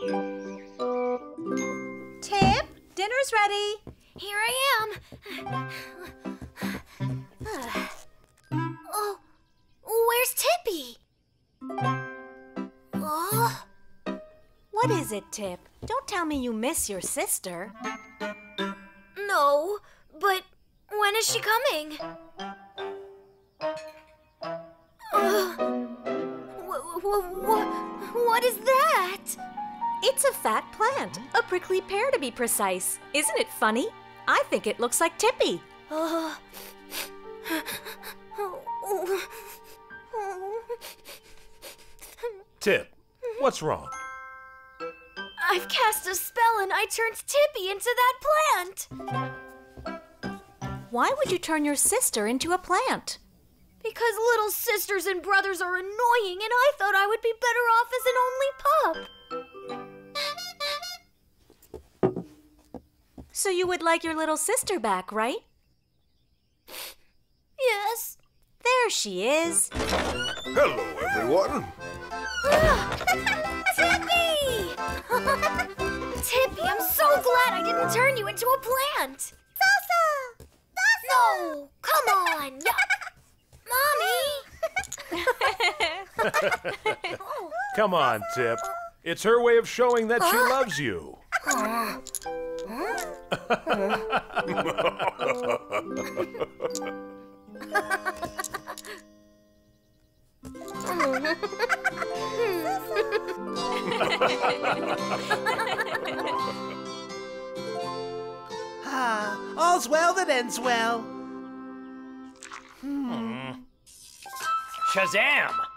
Tip, dinner's ready. Here I am. Oh, where's Tippy? Oh. What is it, Tip? Don't tell me you miss your sister. No, but when is she coming? What is that? It's a fat plant, a prickly pear to be precise. Isn't it funny? I think it looks like Tippy. Tip, what's wrong? I've cast a spell and I turned Tippy into that plant. Why would you turn your sister into a plant? Because little sisters and brothers are annoying, and I thought I would be better off as an only pup. So you would like your little sister back, right? Yes. There she is. Hello, everyone. Tippy! Tippy, I'm so glad I didn't turn you into a plant. Salsa! No! Come on! Come on, Tip. It's her way of showing that she loves you. All's well that ends well. Shazam!